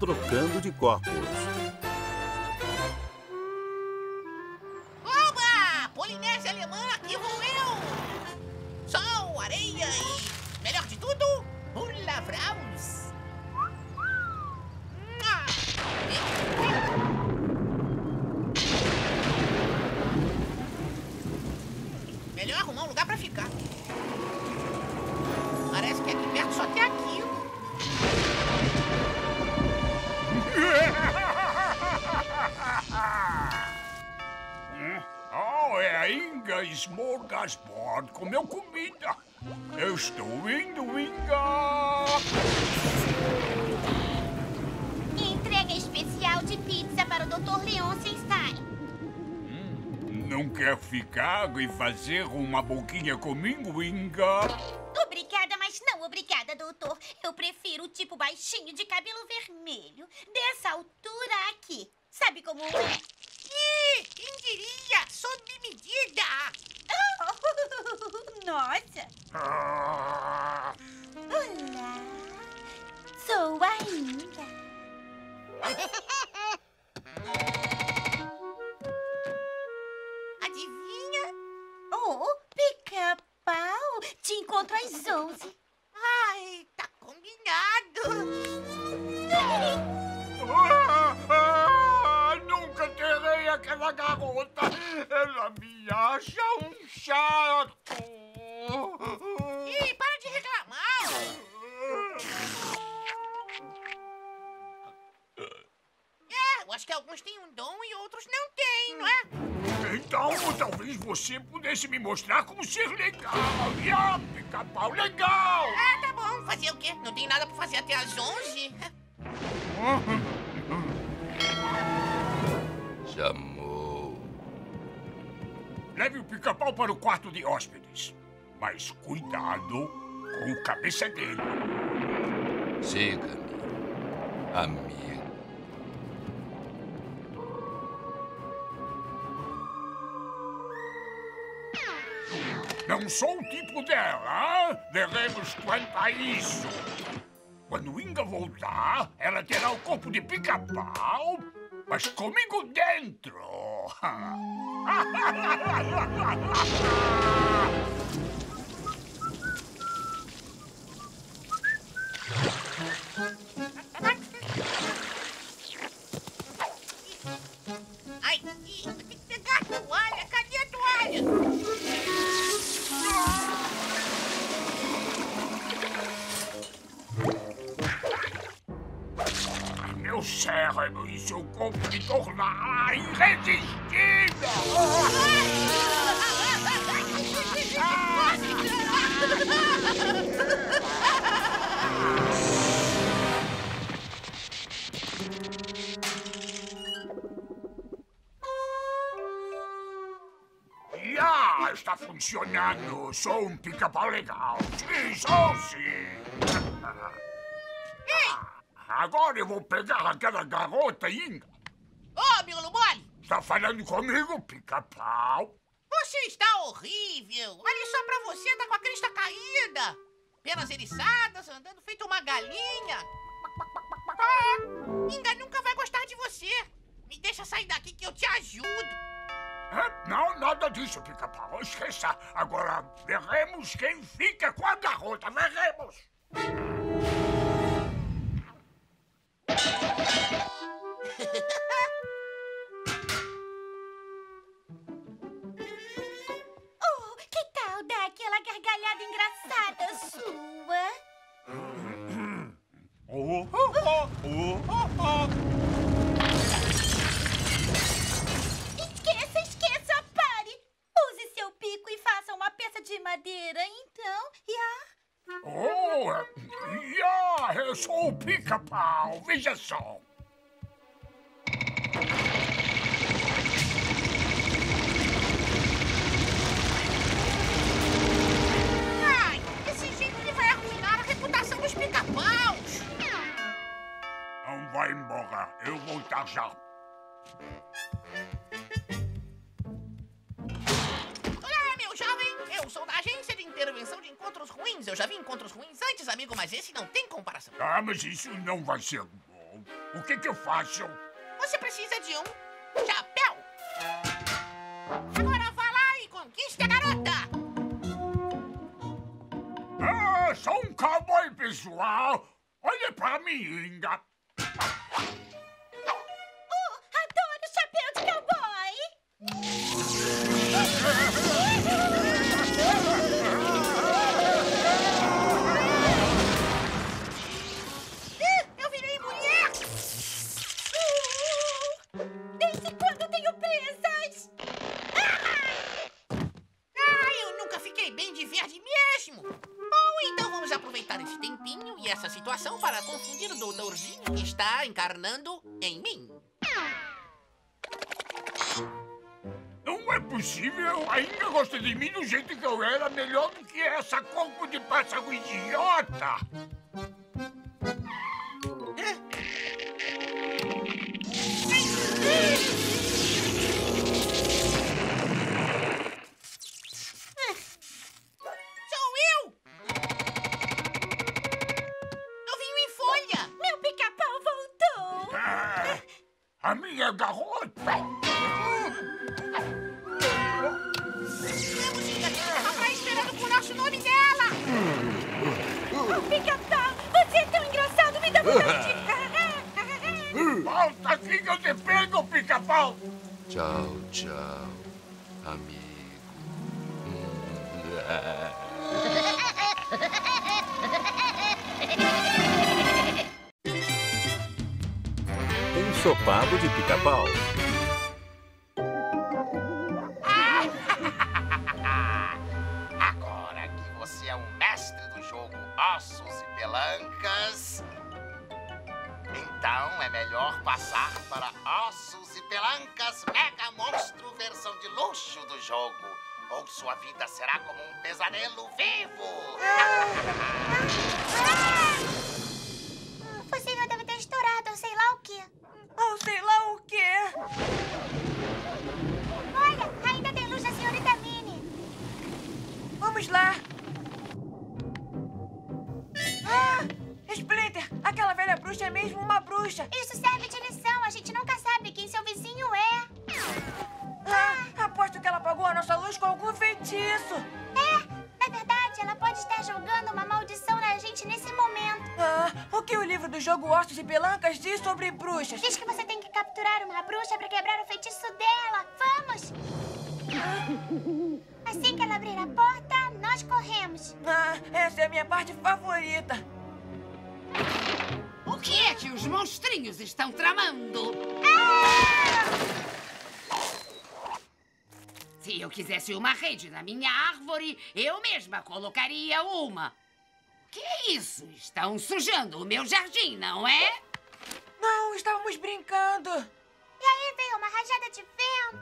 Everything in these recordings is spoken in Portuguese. Trocando de corpos. Oba! Polinésia Alemã, aqui vou eu! Sol, areia e, melhor de tudo, hulavraus. Melhor arrumar um lugar pra ficar. Parece que aqui perto só tem aqui. Oh, é a Inga Smorgasbord comeu comida. Eu estou indo, Inga. Entrega especial de pizza para o Dr. Leon Sensai. Não quer ficar e fazer uma boquinha comigo, Inga? Obrigada, mas não obrigada, doutor. Eu prefiro o tipo baixinho de cabelo vermelho. Dessa altura aqui. Sabe como é? Ih, quem diria? Sob medida! Oh, nossa! Olá! Sou a Inga. Oh, Pica-Pau, te encontro às 11. Ai, tá combinado. Nunca terei aquela garota. Ela me acha um chato. Ih, para de reclamar. Eu acho que alguns têm um dom e outros não têm, não é? Então, talvez você pudesse me mostrar como ser legal. Ah, Pica-Pau legal! Ah, tá bom. Fazer o quê? Não tem nada pra fazer até às 11? Chamou. Leve o Pica-Pau para o quarto de hóspedes. Mas cuidado com a cabeça dele. Siga-me, amigo. Não sou o tipo dela, hein? Veremos quanto a isso. Quando Inga voltar, ela terá o corpo de Pica-Pau, mas comigo dentro. Ai, tem que pegar a toalha. Cadê a toalha? Meu cérebro e seu corpo me tornará irresistível! Já está funcionando! Sou um Pica-Pau legal! Sim, sou sim! Agora eu vou pegar aquela garota, Inga. Ô, meu Lumole! Está falando comigo, Pica-Pau? Você está horrível! Olha só pra você, tá com a crista caída! Penas eriçadas, andando feito uma galinha! Inga nunca vai gostar de você! Me deixa sair daqui que eu te ajudo! Não, nada disso, Pica-Pau. Esqueça! Agora veremos quem fica com a garota! Veremos! Oh, que tal dar aquela gargalhada engraçada sua? Oh, oh, oh, oh, oh. Esqueça, esqueça, pare! Use seu pico e faça uma peça de madeira, então, eu sou o Pica-Pau, veja só. Ai, desse jeito ele vai arruinar a reputação dos Pica-Paus. Não vai embora, eu vou estar já. Olá, meu jovem, eu sou da agência de intervenção de encontros ruins. Eu já vi encontros ruins antes, amigo, mas esse não tem comparação. Ah, mas isso não vai ser bom. O que que eu faço? Você precisa de um chapéu. Agora vá lá e conquista a garota. Ah, sou um cowboy, pessoal. Olha pra mim, Inga. Para confundir o doutorzinho que está encarnando em mim. Não é possível! A Inga gosta de mim do jeito que eu era, melhor do que essa corpo de pássaro idiota! A minha garota! Vamos, Inga! Papai esperando por nosso nome dela! Oh, Pica-Pau! Você é tão engraçado! Me dá vontade! Volta aqui que eu te pego, Pica-Pau! Tchau, tchau, amigo. Ensopado de pica-pau. Agora que você é um mestre do jogo Ossos e Pelancas, então é melhor passar para Ossos e Pelancas Mega Monstro versão de luxo do jogo, ou sua vida será como um pesadelo vivo. Você já deve ter estourado, ou sei lá o quê. Ou sei lá o quê. Olha, ainda tem luz da senhorita Mini. Vamos lá. Ah, Splinter, aquela velha bruxa é mesmo uma bruxa. Isso serve de lição, a gente nunca sabe quem seu vizinho é. Ah, aposto que ela apagou a nossa luz com algum feitiço. É, na verdade, ela pode estar jogando uma maldição na gente nesse momento. Ah, o que o livro do jogo Ossos e Pelancas diz sobre bruxas? Diz que você tem que capturar uma bruxa pra quebrar o feitiço dela. Vamos! Assim que ela abrir a porta, nós corremos. Ah, essa é a minha parte favorita. O que é que os monstrinhos estão tramando? Ah! Se eu quisesse uma rede na minha árvore, eu mesma colocaria uma. Que é isso? Estão sujando o meu jardim, não é? Não, estávamos brincando. E aí veio uma rajada de vento.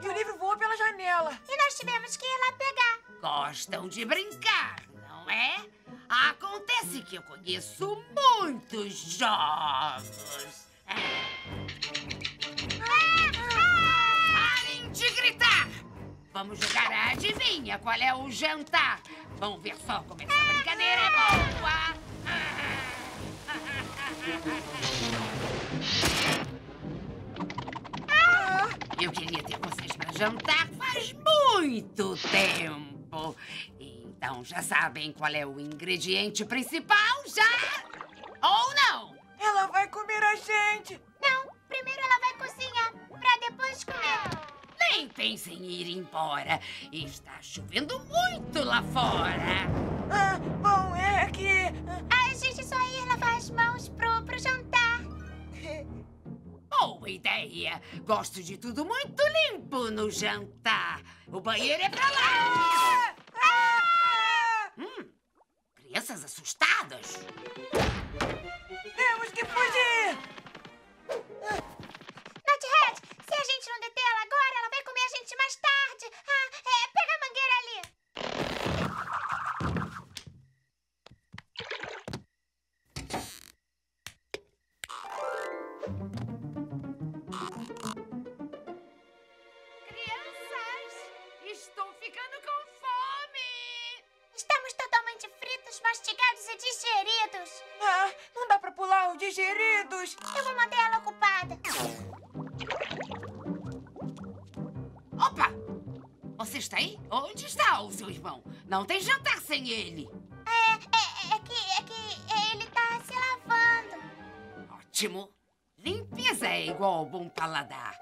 E o livro voou pela janela. E nós tivemos que ir lá pegar. Gostam de brincar, não é? Acontece que eu conheço muitos jogos. Parem de gritar! Vamos jogar a adivinha qual é o jantar. Vamos ver só como essa brincadeira é boa. Eu queria ter vocês para jantar faz muito tempo. Então já sabem qual é o ingrediente principal, já? Ou não? Ela vai comer a gente. Não, primeiro ela vai cozinhar, para depois comer. Nem pensem em ir embora. Está chovendo muito lá fora. Ah, bom, é que... A gente só ia lavar as mãos pro jantar. Boa ideia. Gosto de tudo muito limpo no jantar. O banheiro é pra lá. Crianças assustadas. Temos que fugir. Nothead, se a gente não deter ela agora, ela vai comer a gente mais tarde. Pega a mangueira ali. Crianças, estou ficando com fome. Estamos de fritos mastigados e digeridos. Ah, não dá pra pular os digeridos. Eu vou manter ela ocupada. Opa! Você está aí? Onde está o seu irmão? Não tem jantar sem ele. É que ele tá se lavando. Ótimo. Limpeza é igual ao bom paladar.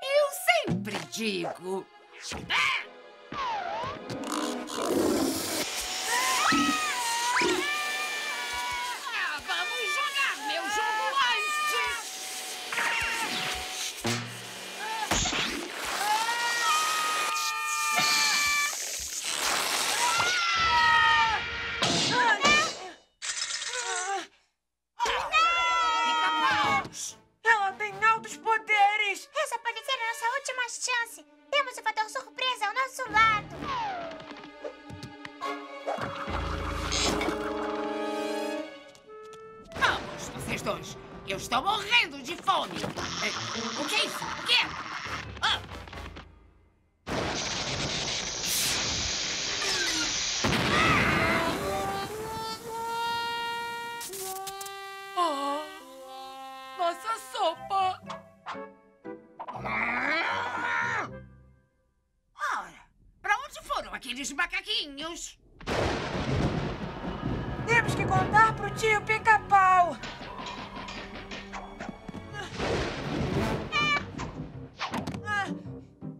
Eu sempre digo... vamos jogar meu jogo antes! Pica-Pau! Ela tem altos poderes! Essa pode ser a nossa última chance! Temos o fator surpresa ao nosso lado! Vamos, vocês dois. Eu estou morrendo de fome. O que é isso? O que é? Ah. Oh, nossa sopa. Ora, para onde foram aqueles macaquinhos? Temos que contar pro tio Pica-Pau.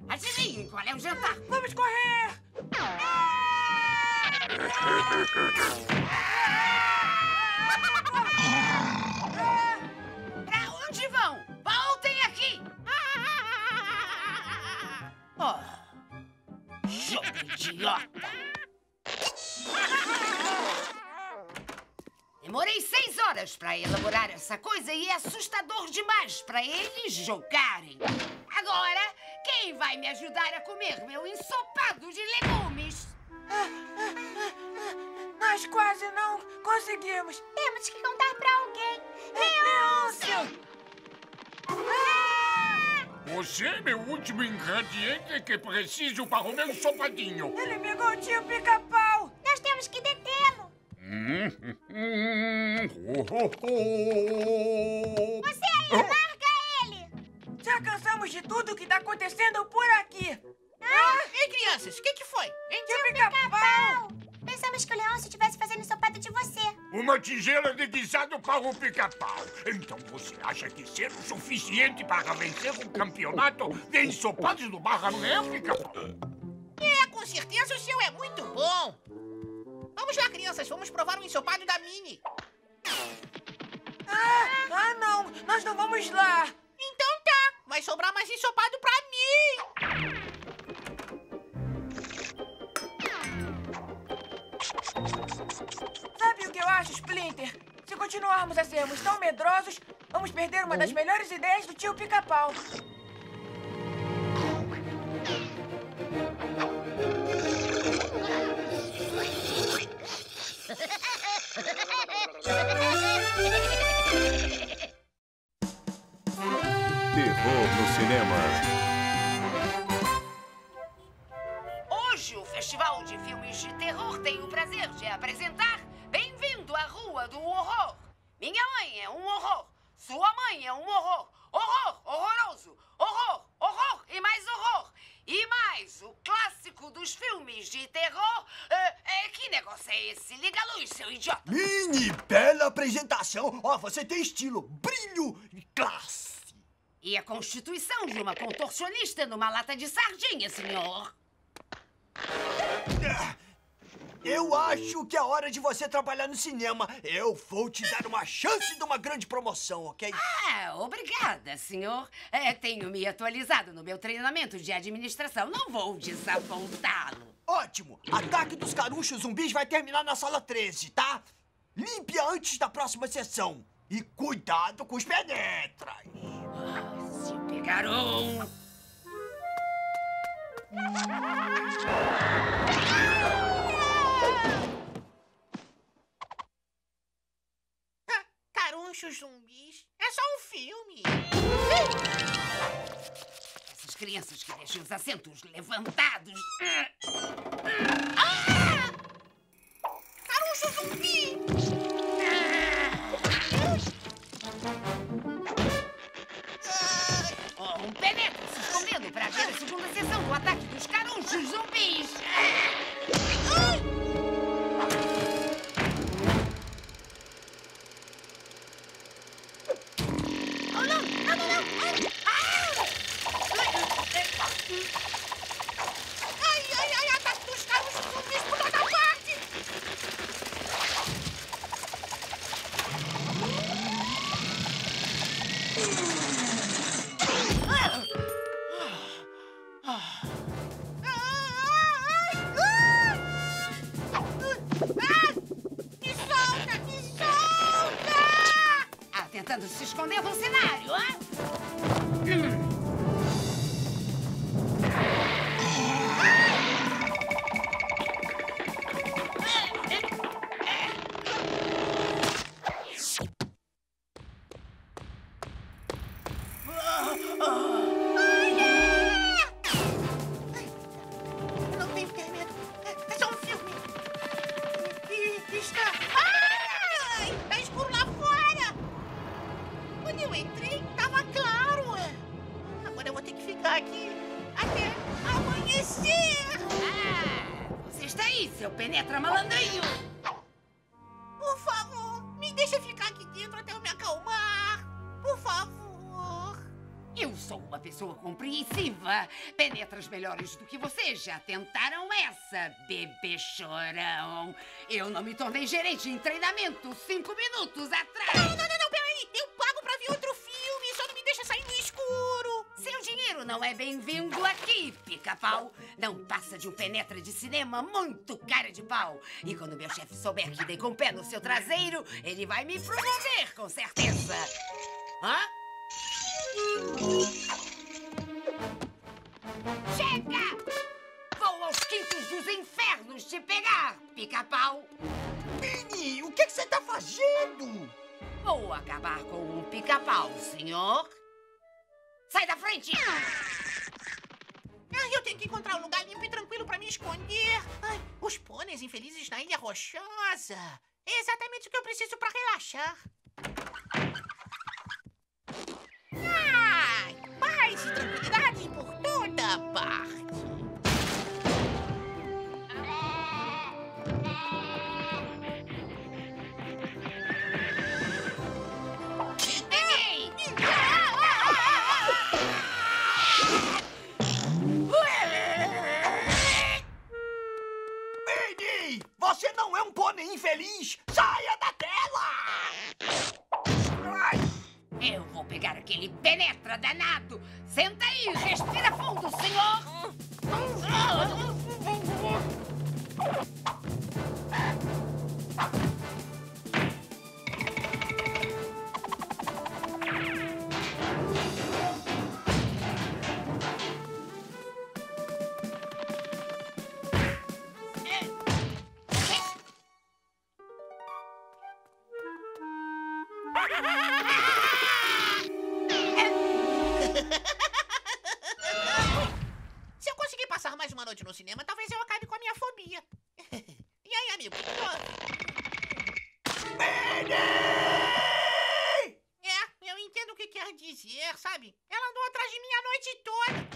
Adivinhem qual é o jantar? Vamos correr! Pra onde vão? Voltem aqui! Oh, jovem idiota! Demorei 6 horas para elaborar essa coisa e é assustador demais para eles jogarem. Agora, quem vai me ajudar a comer meu ensopado de legumes? Nós quase não conseguimos. Temos que contar para alguém. Leôncio! Você é meu último ingrediente que preciso para o meu ensopadinho. Ele pegou o tio Pica-Pau. Nós temos que detê-lo. Você aí, larga ele! Já cansamos de tudo que tá acontecendo por aqui! Ei, crianças, o que foi? Tio Pica-Pau! Pensamos que o Leôncio estivesse fazendo ensopado de você. Uma tigela de guisado para o Pica-Pau. Então você acha que ser o suficiente para vencer o campeonato de ensopados do Barranéu, Pica-Pau? É, com certeza o seu é muito bom! Vamos lá, crianças. Vamos provar o ensopado da Mini. Não. Nós não vamos lá. Então tá. Vai sobrar mais ensopado pra mim. Sabe o que eu acho, Splinter? Se continuarmos a sermos tão medrosos, vamos perder uma das melhores ideias do tio Pica-Pau. Terror no cinema. Hoje o Festival de Filmes de Terror tem o prazer de apresentar Bem-vindo à Rua do Horror. Minha mãe é um horror, sua mãe é um horror. Horror, horroroso, horror, horror e mais horror. E mais, o clássico dos filmes de terror... que negócio é esse? Liga a luz, seu idiota! Mini, bela apresentação! Ó, você tem estilo, brilho e classe! E a constituição de uma contorcionista numa lata de sardinha, senhor? Eu acho que é hora de você trabalhar no cinema. Eu vou te dar uma chance de uma grande promoção, ok? Obrigada, senhor. Tenho me atualizado no meu treinamento de administração. Não vou desapontá-lo. Ótimo. Ataque dos Caruchos Zumbis vai terminar na sala 13, tá? Limpe antes da próxima sessão. E cuidado com os penetras. Se pegaram... Caruchos Zumbis? É só um filme. Essas crianças que deixam os assentos levantados... Oh, um penetra se escondendo para ver a segunda sessão do ataque dos carunchos zumbis. Penetras melhores do que você já tentaram essa, bebê chorão. Eu não me tornei gerente em treinamento 5 minutos atrás. Não, peraí. Eu pago pra ver outro filme, só não me deixa sair no escuro. Seu dinheiro não é bem-vindo aqui, Pica-Pau. Não passa de um penetra de cinema muito cara de pau. E quando meu chefe souber que dei com o pé no seu traseiro, ele vai me promover, com certeza. Hã? Chega! Vou aos quintos dos infernos te pegar, Pica-Pau! Mini, o que você tá fazendo? Vou acabar com um Pica-Pau, senhor. Sai da frente! Ah, eu tenho que encontrar um lugar limpo e tranquilo pra me esconder. Ai, os pôneis infelizes na Ilha Rochosa. É exatamente o que eu preciso pra relaxar. Ai, paz e tranquilidade por toda parte. Mini, você não é um pônei infeliz! Saia da tela! Eu vou pegar aquele penetra danado! Senta aí, respira fundo, senhor! No cinema, talvez eu acabe com a minha fobia. E aí, amigo? Mini! É, eu entendo o que quer dizer, sabe? Ela andou atrás de mim a noite toda.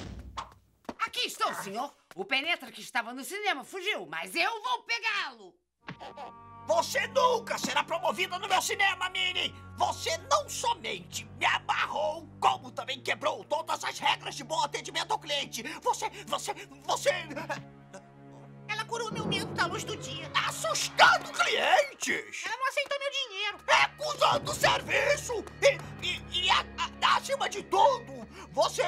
Aqui estou, senhor. O penetra que estava no cinema fugiu, mas eu vou pegá-lo. Você nunca será promovida no meu cinema, Mini! Você não somente me amarrou, como também quebrou todas as regras de bom atendimento ao cliente! Você... Ela curou meu medo da luz do dia. Assustando clientes! Ela não aceitou meu dinheiro. Recusando o serviço! E acima de tudo, você...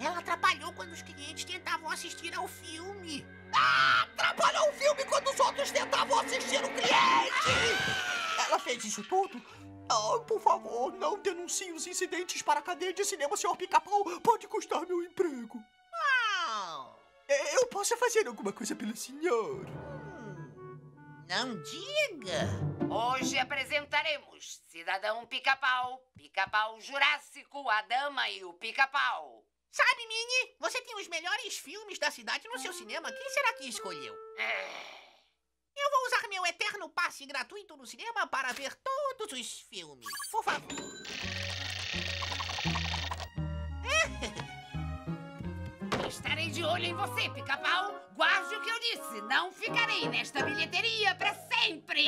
Ela atrapalhou quando os clientes tentavam assistir ao filme. Ah, atrapalhou o filme quando os outros tentavam assistir o cliente! Ela fez isso tudo? Oh, por favor, não denuncie os incidentes para a cadeia de cinema, senhor Pica-Pau. Pode custar meu emprego. Eu posso fazer alguma coisa pelo senhor? Não diga! Hoje apresentaremos Cidadão Pica-Pau, Pica-Pau Jurássico, a Dama e o Pica-Pau. Sabe, Mini? Você tem os melhores filmes da cidade no seu cinema. Quem será que escolheu? Eu vou usar meu eterno passe gratuito no cinema para ver todos os filmes. Por favor. Estarei de olho em você, Pica-Pau. Guarde o que eu disse. Não ficarei nesta bilheteria para sempre.